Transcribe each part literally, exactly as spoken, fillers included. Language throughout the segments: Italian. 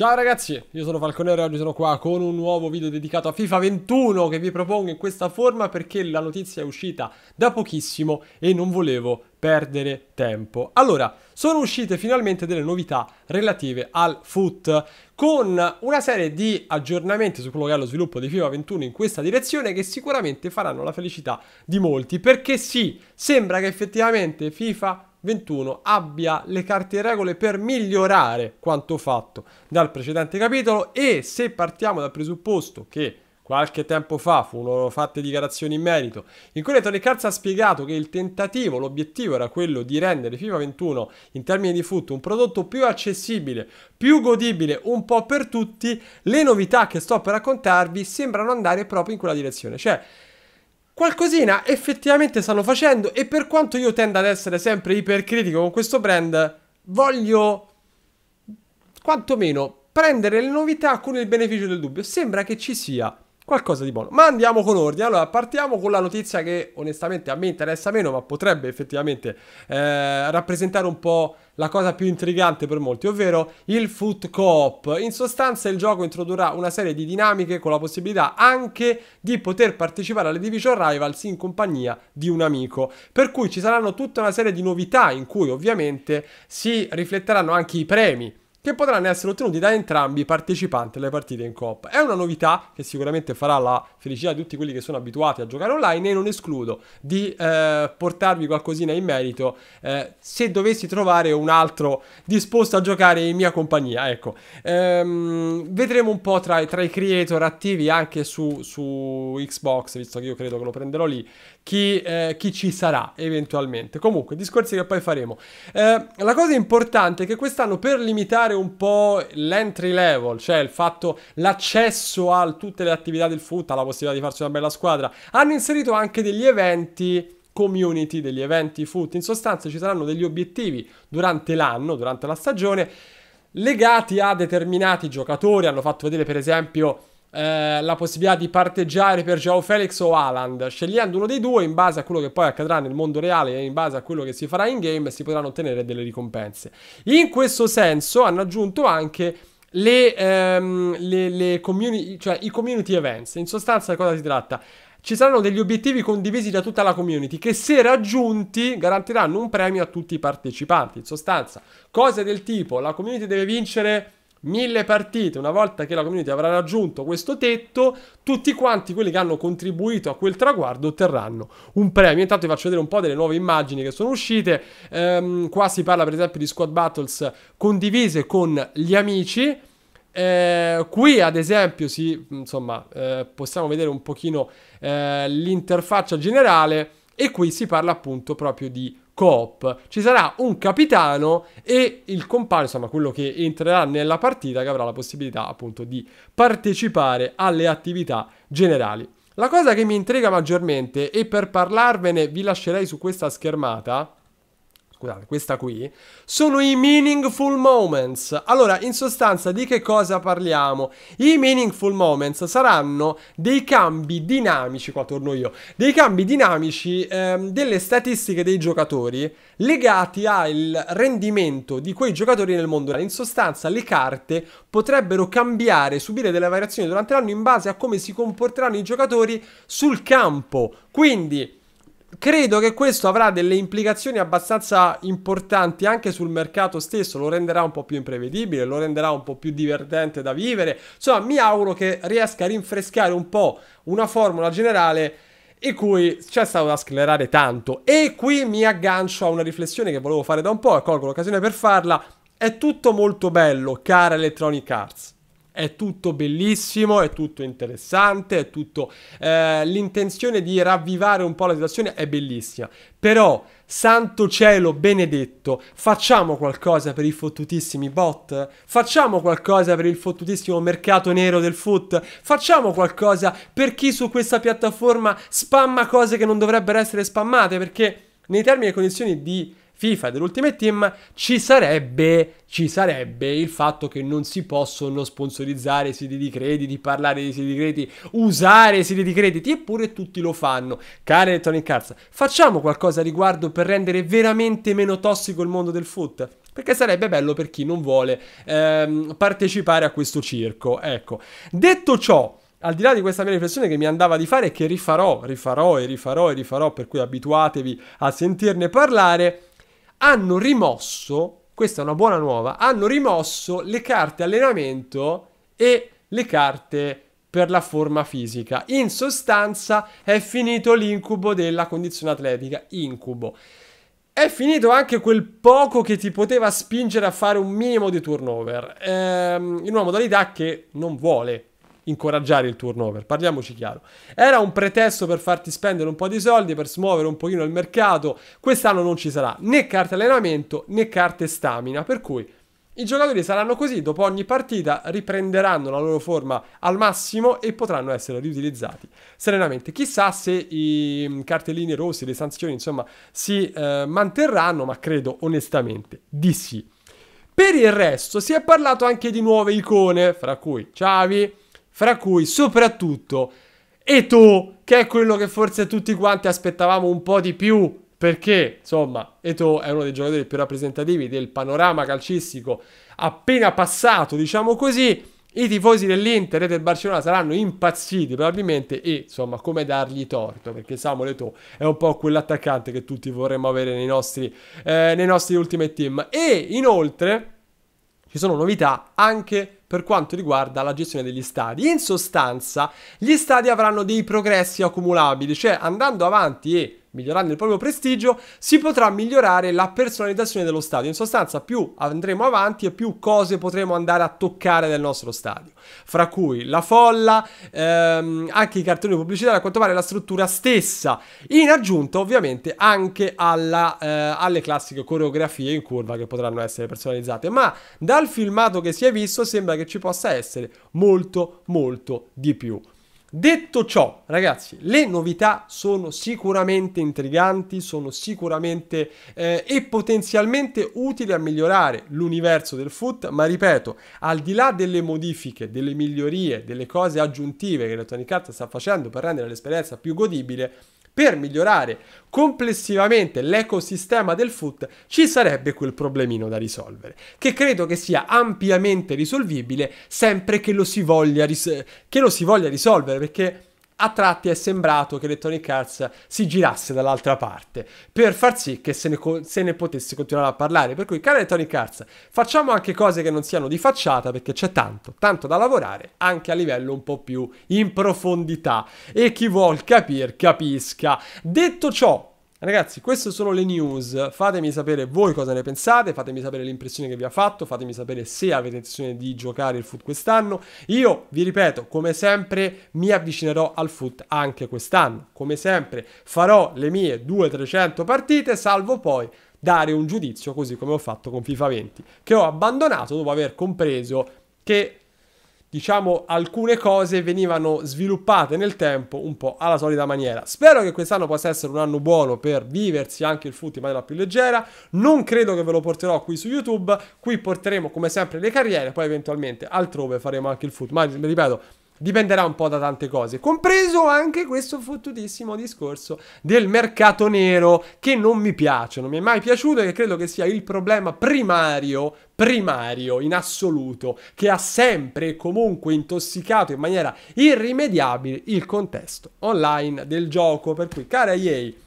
Ciao ragazzi, io sono Falconero e oggi sono qua con un nuovo video dedicato a FIFA ventuno che vi propongo in questa forma perché la notizia è uscita da pochissimo e non volevo perdere tempo. Allora, sono uscite finalmente delle novità relative al foot con una serie di aggiornamenti su quello che è lo sviluppo di FIFA ventuno in questa direzione che sicuramente faranno la felicità di molti, perché sì, sembra che effettivamente FIFA ventuno abbia le carte e regole per migliorare quanto fatto dal precedente capitolo. E se partiamo dal presupposto che qualche tempo fa furono fatte dichiarazioni in merito in cui Tony Carz ha spiegato che il tentativo, l'obiettivo era quello di rendere FIFA ventuno in termini di foot un prodotto più accessibile, più godibile un po' per tutti, le novità che sto per raccontarvi sembrano andare proprio in quella direzione, cioè qualcosina effettivamente stanno facendo. E per quanto io tenda ad essere sempre ipercritico con questo brand, voglio quantomeno prendere le novità con il beneficio del dubbio. Sembra che ci sia qualcosa di buono. Ma andiamo con ordine. Allora, partiamo con la notizia che onestamente a me interessa meno, ma potrebbe effettivamente eh, rappresentare un po' la cosa più intrigante per molti, ovvero il foot co-op. In sostanza il gioco introdurrà una serie di dinamiche con la possibilità anche di poter partecipare alle Division Rivals in compagnia di un amico, per cui ci saranno tutta una serie di novità in cui ovviamente si rifletteranno anche i premi che potranno essere ottenuti da entrambi i partecipanti alle partite in coop. È una novità che sicuramente farà la felicità di tutti quelli che sono abituati a giocare online e non escludo di eh, portarvi qualcosina in merito eh, se dovessi trovare un altro disposto a giocare in mia compagnia, ecco. Ehm, vedremo un po' tra, tra i creator attivi anche su, su Xbox, visto che io credo che lo prenderò lì, chi, eh, chi ci sarà eventualmente. Comunque, discorsi che poi faremo. Ehm, la cosa importante è che quest'anno, per limitare un po' l'entry level, cioè il fatto, l'accesso a tutte le attività del foot, alla possibilità di farsi una bella squadra, hanno inserito anche degli eventi community, degli eventi foot. In sostanza ci saranno degli obiettivi durante l'anno, durante la stagione, legati a determinati giocatori. Hanno fatto vedere per esempio Eh, la possibilità di parteggiare per Joao Felix o Alan, scegliendo uno dei due. In base a quello che poi accadrà nel mondo reale e in base a quello che si farà in game si potranno ottenere delle ricompense. In questo senso hanno aggiunto anche le, ehm, le, le community, cioè i community events. In sostanza di cosa si tratta? Ci saranno degli obiettivi condivisi da tutta la community che, se raggiunti, garantiranno un premio a tutti i partecipanti. In sostanza cose del tipo: la community deve vincere mille partite. Una volta che la community avrà raggiunto questo tetto, tutti quanti quelli che hanno contribuito a quel traguardo otterranno un premio. Intanto vi faccio vedere un po' delle nuove immagini che sono uscite. Ehm, qua si parla per esempio di squad battles condivise con gli amici. Eh, qui ad esempio si, insomma, eh, possiamo vedere un pochino eh, l'interfaccia generale, e qui si parla appunto proprio di coop. Ci sarà un capitano e il compagno, insomma quello che entrerà nella partita, che avrà la possibilità appunto di partecipare alle attività generali. La cosa che mi intriga maggiormente, e per parlarvene vi lascerei su questa schermata, scusate, questa qui, sono i meaningful moments. Allora, in sostanza di che cosa parliamo? I meaningful moments saranno dei cambi dinamici, qua torno io, dei cambi dinamici ehm, delle statistiche dei giocatori legati al rendimento di quei giocatori nel mondo reale. In sostanza le carte potrebbero cambiare, subire delle variazioni durante l'anno in base a come si comporteranno i giocatori sul campo. Quindi credo che questo avrà delle implicazioni abbastanza importanti anche sul mercato stesso, lo renderà un po' più imprevedibile, lo renderà un po' più divertente da vivere. Insomma, mi auguro che riesca a rinfrescare un po' una formula generale in cui c'è stato da sclerare tanto. E qui mi aggancio a una riflessione che volevo fare da un po' e colgo l'occasione per farla. È tutto molto bello, cara Electronic Arts. È tutto bellissimo, è tutto interessante, è tutto... Eh, l'intenzione di ravvivare un po' la situazione è bellissima. Però, santo cielo benedetto, facciamo qualcosa per i fottutissimi bot? Facciamo qualcosa per il fottutissimo mercato nero del foot? Facciamo qualcosa per chi su questa piattaforma spamma cose che non dovrebbero essere spammate? Perché nei termini e condizioni di FIFA e dell'Ultimate Team ci sarebbe, ci sarebbe il fatto che non si possono sponsorizzare siti di crediti, parlare di siti di crediti, usare siti di crediti, eppure tutti lo fanno. Cari Electronic Arts, facciamo qualcosa a riguardo per rendere veramente meno tossico il mondo del foot? perché sarebbe bello per chi non vuole ehm, partecipare a questo circo. Ecco, detto ciò, al di là di questa mia riflessione che mi andava di fare e che rifarò, rifarò e rifarò e rifarò, per cui abituatevi a sentirne parlare, hanno rimosso, questa è una buona nuova, hanno rimosso le carte allenamento e le carte per la forma fisica. In sostanza è finito l'incubo della condizione atletica, incubo. È finito anche quel poco che ti poteva spingere a fare un minimo di turnover, ehm, in una modalità che non vuole incoraggiare il turnover, parliamoci chiaro. Era un pretesto per farti spendere un po' di soldi, per smuovere un pochino il mercato. Quest'anno non ci sarà né carte allenamento né carte stamina, per cui i giocatori saranno così, dopo ogni partita riprenderanno la loro forma al massimo e potranno essere riutilizzati serenamente. Chissà se i cartellini rossi, le sanzioni, insomma, si eh, manterranno, ma credo onestamente di sì. Per il resto si è parlato anche di nuove icone, fra cui Chavi, fra cui soprattutto Eto'o, che è quello che forse tutti quanti aspettavamo un po' di più, perché insomma Eto'o è uno dei giocatori più rappresentativi del panorama calcistico appena passato, diciamo così. I tifosi dell'Inter e del Barcellona saranno impazziti probabilmente, e insomma, come dargli torto, perché Samuel Eto'o è un po' quell'attaccante che tutti vorremmo avere nei nostri, eh, nei nostri Ultimate Team. E inoltre ci sono novità anche per quanto riguarda la gestione degli stadi. In sostanza gli stadi avranno dei progressi accumulabili, cioè andando avanti e migliorando il proprio prestigio si potrà migliorare la personalizzazione dello stadio. In sostanza più andremo avanti e più cose potremo andare a toccare del nostro stadio, fra cui la folla, ehm, anche i cartoni pubblicitari, a quanto pare la struttura stessa, in aggiunta ovviamente anche alla, eh, alle classiche coreografie in curva che potranno essere personalizzate. Ma dal filmato che si è visto sembra che ci possa essere molto molto di più. Detto ciò, ragazzi, le novità sono sicuramente intriganti, sono sicuramente eh, e potenzialmente utili a migliorare l'universo del foot, ma ripeto, al di là delle modifiche, delle migliorie, delle cose aggiuntive che Electronic Arts sta facendo per rendere l'esperienza più godibile, per migliorare complessivamente l'ecosistema del foot ci sarebbe quel problemino da risolvere, che credo che sia ampiamente risolvibile sempre che lo si voglia, ris che lo si voglia risolvere, perché a tratti è sembrato che Electronic Arts si girasse dall'altra parte per far sì che se ne, se ne potesse continuare a parlare. Per cui, cara Electronic Arts, facciamo anche cose che non siano di facciata, perché c'è tanto, tanto da lavorare anche a livello un po' più in profondità, e chi vuol capir, capisca. Detto ciò, ragazzi, queste sono le news. Fatemi sapere voi cosa ne pensate, fatemi sapere l'impressione che vi ha fatto, fatemi sapere se avete intenzione di giocare il foot quest'anno. Io, vi ripeto, come sempre mi avvicinerò al foot anche quest'anno. Come sempre farò le mie duecento trecento partite, salvo poi dare un giudizio, così come ho fatto con FIFA venti, che ho abbandonato dopo aver compreso che, diciamo, alcune cose venivano sviluppate nel tempo un po' alla solita maniera. Spero che quest'anno possa essere un anno buono per viversi anche il foot in maniera più leggera. Non credo che ve lo porterò qui su YouTube, qui porteremo come sempre le carriere, poi eventualmente altrove faremo anche il foot, ma ripeto, dipenderà un po' da tante cose, compreso anche questo fottutissimo discorso del mercato nero, che non mi piace, non mi è mai piaciuto, e che credo che sia il problema primario, primario in assoluto, che ha sempre e comunque intossicato in maniera irrimediabile il contesto online del gioco. Per cui, cara E A,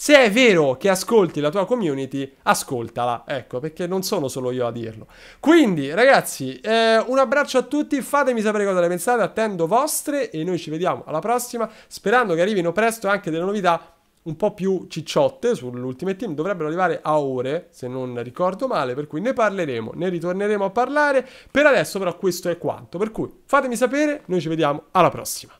se è vero che ascolti la tua community, ascoltala, ecco, perché non sono solo io a dirlo. Quindi, ragazzi, eh, un abbraccio a tutti, fatemi sapere cosa ne pensate, attendo vostre, e noi ci vediamo alla prossima, sperando che arrivino presto anche delle novità un po' più cicciotte sull'Ultimate Team. Dovrebbero arrivare a ore, se non ricordo male, per cui ne parleremo, ne ritorneremo a parlare. Per adesso però questo è quanto, per cui fatemi sapere, noi ci vediamo alla prossima.